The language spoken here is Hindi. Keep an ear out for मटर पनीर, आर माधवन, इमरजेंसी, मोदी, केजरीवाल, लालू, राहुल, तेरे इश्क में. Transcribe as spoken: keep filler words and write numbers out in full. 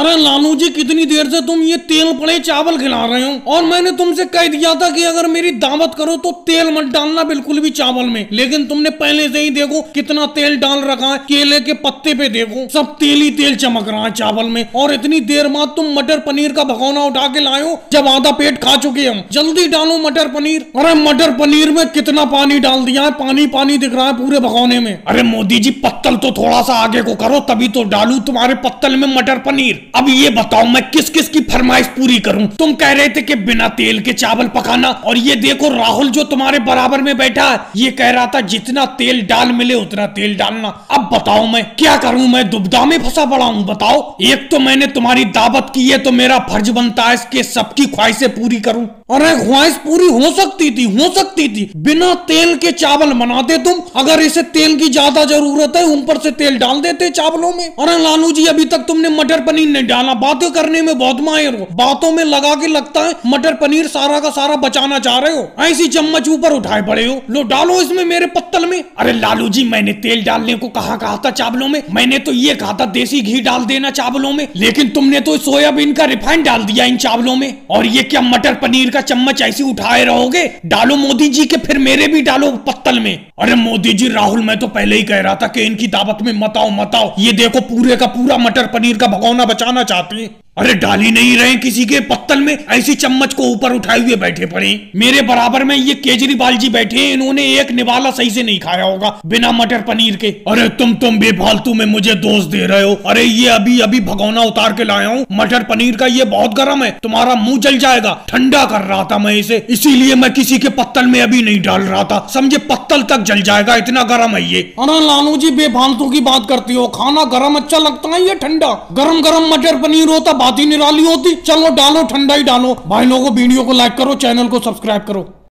अरे लालू जी, कितनी देर से तुम ये तेल पड़े चावल खिला रहे हो। और मैंने तुमसे कह दिया था कि अगर मेरी दावत करो तो तेल मत डालना बिल्कुल भी चावल में, लेकिन तुमने पहले से ही देखो कितना तेल डाल रखा है। केले के पत्ते पे देखो, सब तेल ही तेल चमक रहा है चावल में। और इतनी देर बाद तुम मटर पनीर का भगोना उठा के लाए हो जब आधा पेट खा चुके हम। जल्दी डालो मटर पनीर। अरे मटर पनीर में कितना पानी डाल दिया है, पानी पानी दिख रहा है पूरे भगोने में। अरे मोदी जी, पत्तल तो थोड़ा सा आगे को करो तभी तो डालू तुम्हारे पत्तल में मटर पनीर। अब ये बताओ मैं किस किस की फरमाइश पूरी करूं। तुम कह रहे थे कि बिना तेल के चावल पकाना, और ये देखो राहुल जो तुम्हारे बराबर में बैठा है ये कह रहा था जितना तेल डाल मिले उतना तेल डालना। अब बताओ मैं क्या करूं, मैं दुविधा में फंसा पड़ा हूं। बताओ, एक तो मैंने तुम्हारी दावत की है तो मेरा फर्ज बनता है इसके सबकी ख्वाहिशें पूरी करूं। अरे ख्वाहिश पूरी हो सकती थी, हो सकती थी। बिना तेल के चावल बनाते तुम। अगर इसे तेल की ज्यादा जरूरत है ऊपर से तेल डाल देते चावलों में। अरे लालू जी, अभी तक तुमने मटर पनीर नहीं डाला। बातें करने में बहुत माहिर हो, बातों में लगा के लगता है मटर पनीर सारा का सारा बचाना चाह रहे हो। ऐसी चम्मच ऊपर उठाए पड़े हो, लो डालो इसमें मेरे पत्तल में। अरे लालू जी, मैंने तेल डालने को कहा कहा था चावलों में? मैंने तो ये कहा था देसी घी डाल देना चावलों में, लेकिन तुमने तो सोयाबीन का रिफाइंड डाल दिया इन चावलों में। और ये क्या मटर पनीर का चम्मच ऐसी उठाए रहोगे? डालो मोदी जी के, फिर मेरे भी डालो पत्तल में। अरे मोदी जी, राहुल मैं तो पहले ही कह रहा था कि इनकी दावत में मत आओ मत आओ। ये देखो पूरे का पूरा मटर पनीर का भगोना बचाना चाहते हैं। अरे डाल ही नहीं रहे किसी के पत्तल में, ऐसी चम्मच को ऊपर उठाए हुए बैठे पड़े। मेरे बराबर में ये केजरीवाल जी बैठे हैं, इन्होंने एक निवाला सही से नहीं खाया होगा बिना मटर पनीर के। अरे तुम तुम बेफालतू में मुझे दोष दे रहे हो। अरे ये अभी अभी भगोना उतार के लाया हूँ मटर पनीर का, ये बहुत गर्म है, तुम्हारा मुंह जल जाएगा। ठंडा कर रहा था मैं इसे, इसीलिए मैं किसी के पत्तल में अभी नहीं डाल रहा था, समझे? पत्तल तक जल जाएगा, इतना गर्म है ये। अरे लालू जी, बेफालतू की बात करती हो। खाना गर्म अच्छा लगता है, ये ठंडा। गर्म गर्म मटर पनीर होता आधी निराली होती। चलो डालो, ठंडा ही डालो। भाई लोगों, वीडियो को लाइक करो, चैनल को सब्सक्राइब करो।